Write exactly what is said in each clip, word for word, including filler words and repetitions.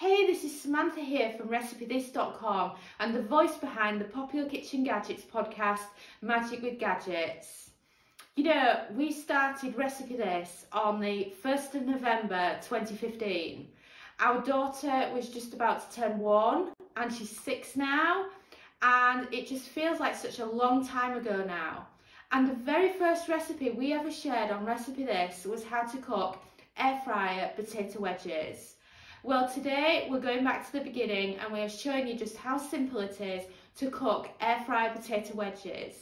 Hey, this is Samantha here from Recipe This dot com and the voice behind the popular kitchen gadgets podcast, Magic with Gadgets. You know, we started Recipe This on the first of November twenty fifteen. Our daughter was just about to turn one and she's six now, and it just feels like such a long time ago now. And the very first recipe we ever shared on Recipe This was how to cook air fryer potato wedges. Well, today we're going back to the beginning and we're showing you just how simple it is to cook air fryer potato wedges.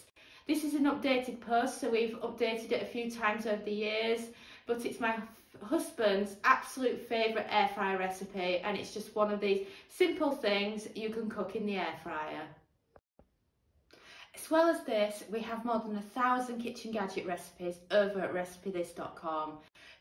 This is an updated post, so we've updated it a few times over the years, but it's my husband's absolute favourite air fryer recipe, and it's just one of these simple things you can cook in the air fryer. As well as this, we have more than a thousand kitchen gadget recipes over at Recipe This dot com.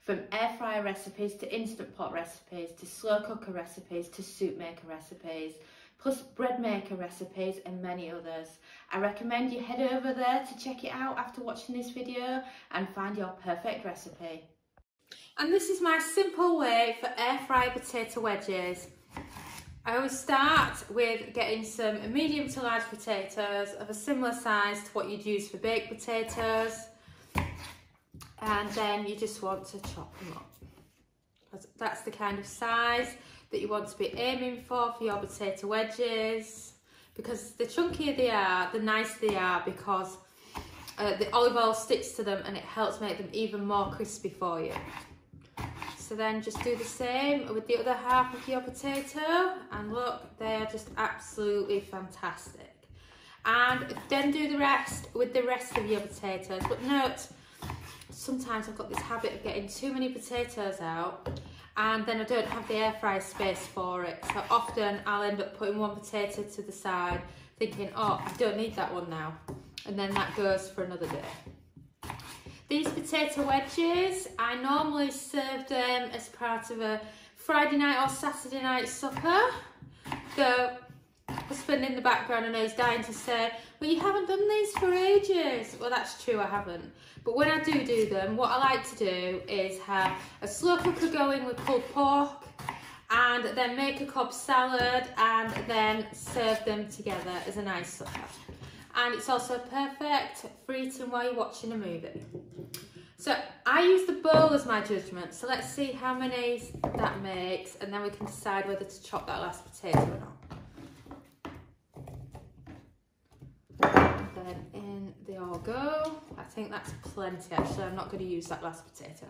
From air fryer recipes to Instant Pot recipes to slow cooker recipes to soup maker recipes, plus bread maker recipes and many others. I recommend you head over there to check it out after watching this video and find your perfect recipe. And this is my simple way for air fryer potato wedges. I always start with getting some medium to large potatoes of a similar size to what you'd use for baked potatoes. And then you just want to chop them up. That's the kind of size that you want to be aiming for for your potato wedges, because the chunkier they are, the nicer they are, because uh, the olive oil sticks to them and it helps make them even more crispy for you. So then just do the same with the other half of your potato, and look, they are just absolutely fantastic. And then do the rest with the rest of your potatoes, but note, sometimes I've got this habit of getting too many potatoes out and then I don't have the air fryer space for it, so often I'll end up putting one potato to the side thinking, oh, I don't need that one now, and then that goes for another day. These potato wedges, I normally serve them as part of a Friday night or Saturday night supper. The husband in the background, I know he's dying to say, well, you haven't done these for ages. Well, that's true, I haven't. But when I do do them, what I like to do is have a slow cooker going with pulled pork, and then make a Cobb salad, and then serve them together as a nice supper. And it's also perfect for eating while you're watching a movie. So I use the bowl as my judgment. So let's see how many that makes, and then we can decide whether to chop that last potato or not. Then in they all go. I think that's plenty, actually. I'm not going to use that last potato.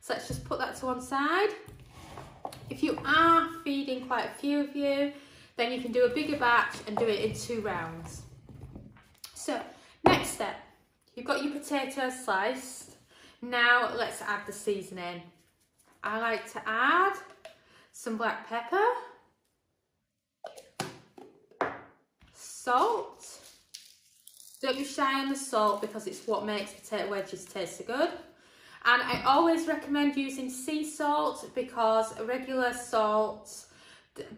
So let's just put that to one side. If you are feeding quite a few of you, then you can do a bigger batch and do it in two rounds. So next step, you've got your potato sliced. Now let's add the seasoning. I like to add some black pepper, salt. Don't be shy on the salt, because it's what makes potato wedges taste so good. And I always recommend using sea salt, because regular salt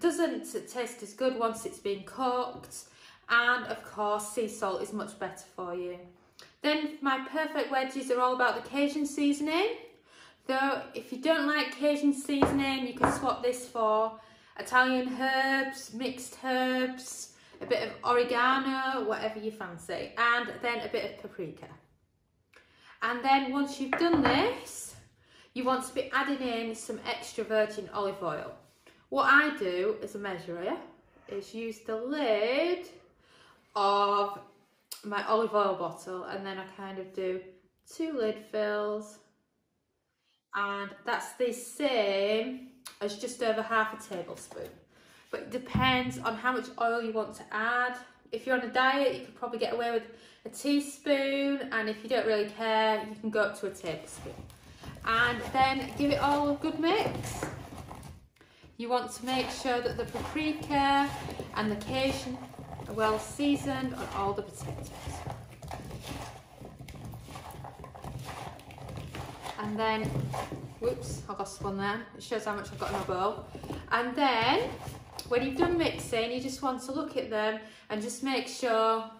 doesn't taste as good once it's been cooked. And of course, sea salt is much better for you. Then my perfect wedges are all about the Cajun seasoning. Though if you don't like Cajun seasoning, you can swap this for Italian herbs, mixed herbs, a bit of oregano, whatever you fancy, and then a bit of paprika. And then once you've done this, you want to be adding in some extra virgin olive oil. What I do as a measurer is use the lid of my olive oil bottle, and then I kind of do two lid fills, and that's the same as just over half a tablespoon. But it depends on how much oil you want to add. If you're on a diet, you could probably get away with a teaspoon, and if you don't really care, you can go up to a tablespoon. And then give it all a good mix. You want to make sure that the paprika and the Cajun are well seasoned on all the potatoes. And then, whoops, I lost one there. It shows how much I've got in my bowl. And then, when you've done mixing, you just want to look at them and just make sure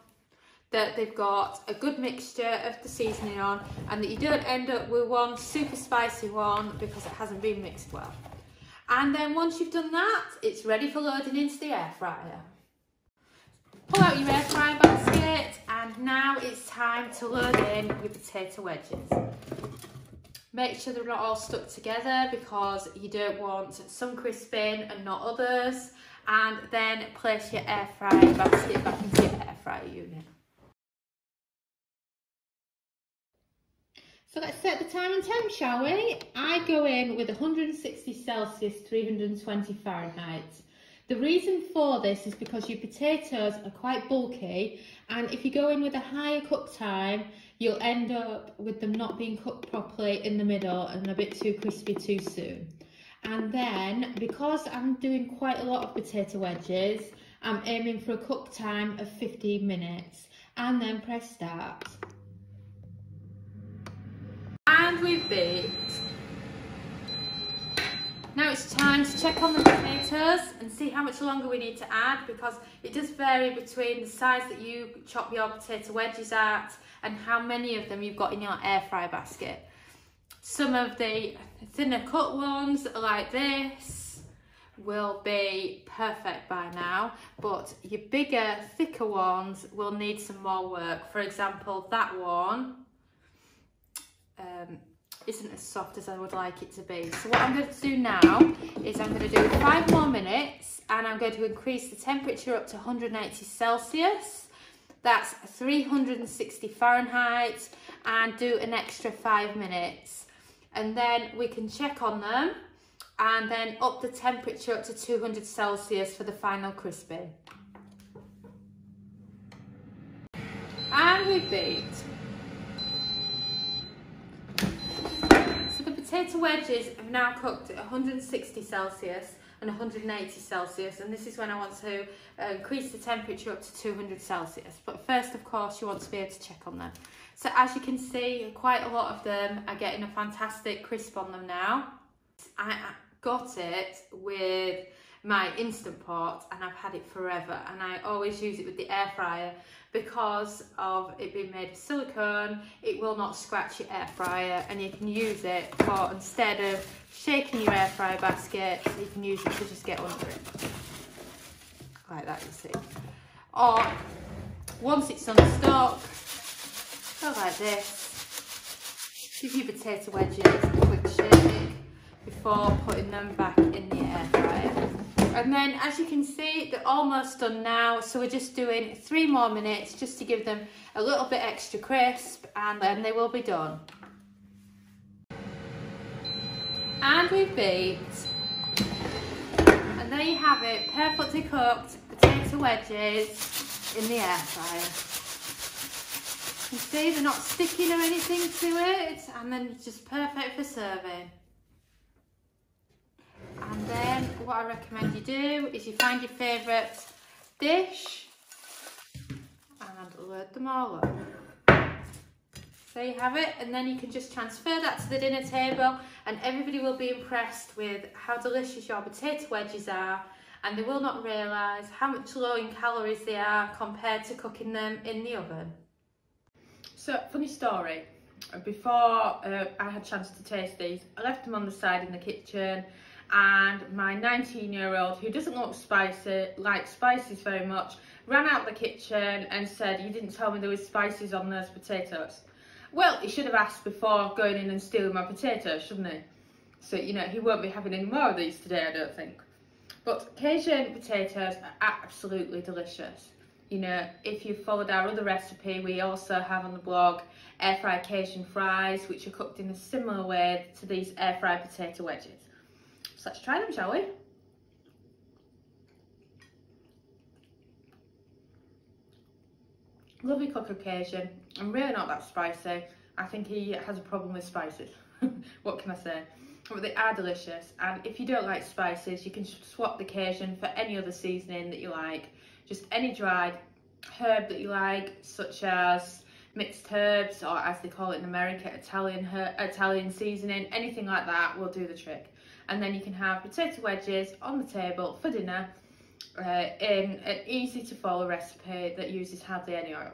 that they've got a good mixture of the seasoning on, and that you don't end up with one super spicy one because it hasn't been mixed well. And then once you've done that, it's ready for loading into the air fryer. Pull out your air fryer basket, and now it's time to load in your potato wedges. Make sure they're not all stuck together because you don't want some crisp in and not others. And then place your air fryer basket back into your air fryer unit. So let's set the time and temp, shall we? I go in with one hundred sixty Celsius, three hundred twenty Fahrenheit. The reason for this is because your potatoes are quite bulky, and if you go in with a higher cook time, you'll end up with them not being cooked properly in the middle and a bit too crispy too soon. And then, because I'm doing quite a lot of potato wedges, I'm aiming for a cook time of fifteen minutes, and then press start. And we've baked. Now it's time to check on the potatoes and see how much longer we need to add, because it does vary between the size that you chop your potato wedges at and how many of them you've got in your air fryer basket. Some of the thinner cut ones like this will be perfect by now, but your bigger, thicker ones will need some more work. For example, that one Um, isn't as soft as I would like it to be. So what I'm going to do now is I'm going to do five more minutes, and I'm going to increase the temperature up to one hundred eighty Celsius. That's three hundred sixty Fahrenheit, and do an extra five minutes. And then we can check on them and then up the temperature up to two hundred Celsius for the final crispy. And we've baked. Potato wedges have now cooked at one hundred sixty Celsius and one hundred eighty Celsius, and this is when I want to increase the temperature up to two hundred Celsius. But first, of course, you want to be able to check on them. So as you can see, quite a lot of them are getting a fantastic crisp on them now. I got it with my Instant Pot, and I've had it forever, and I always use it with the air fryer because of it being made of silicone. It will not scratch your air fryer, and you can use it for, instead of shaking your air fryer basket, you can use it to just get under it like that, you see. Or once it's unstuck, go like this, give your potato wedges a quick shake before putting them back in the air fryer. And then, as you can see, they're almost done now, so we're just doing three more minutes just to give them a little bit extra crisp, and then they will be done. And we've baked. And there you have it, perfectly cooked potato wedges in the air fryer. You see, they're not sticking or anything to it, and then just perfect for serving. And then what I recommend you do is you find your favourite dish and load them all up. There you have it, and then you can just transfer that to the dinner table, and everybody will be impressed with how delicious your potato wedges are, and they will not realise how much low in calories they are compared to cooking them in the oven. So, funny story. Before uh, I had a chance to taste these, I left them on the side in the kitchen, and my nineteen year old, who doesn't look spicy, like spices very much, ran out the kitchen and said, "You didn't tell me there was spices on those potatoes." Well, he should have asked before going in and stealing my potatoes, shouldn't he? So, you know, he won't be having any more of these today, I don't think. But Cajun potatoes are absolutely delicious. You know, if you've followed our other recipe, we also have on the blog air fry Cajun fries, which are cooked in a similar way to these air fry potato wedges. So let's try them, shall we? Lovely cook occasion. I'm really not that spicy. I think he has a problem with spices. What can I say? But they are delicious, and if you don't like spices, you can swap the Cajun for any other seasoning that you like. Just any dried herb that you like, such as mixed herbs, or as they call it in America, Italian herb, Italian seasoning, anything like that will do the trick. And then you can have potato wedges on the table for dinner uh, in an easy to follow recipe that uses hardly any oil.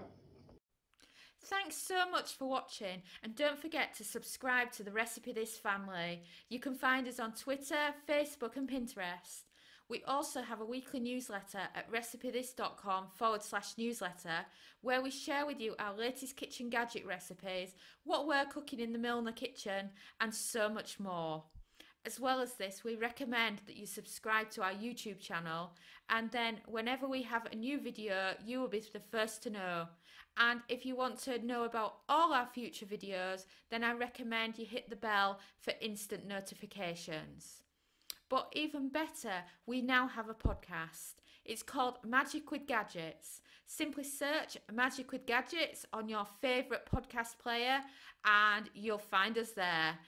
Thanks so much for watching, and don't forget to subscribe to the Recipe This family. You can find us on Twitter, Facebook and Pinterest. We also have a weekly newsletter at recipethis.com forward slash newsletter where we share with you our latest kitchen gadget recipes, what we're cooking in the Milner kitchen and so much more. As well as this, we recommend that you subscribe to our YouTube channel, and then whenever we have a new video, you will be the first to know. And if you want to know about all our future videos, then I recommend you hit the bell for instant notifications. But even better, we now have a podcast. It's called Magic with Gadgets. Simply search Magic with Gadgets on your favourite podcast player and you'll find us there.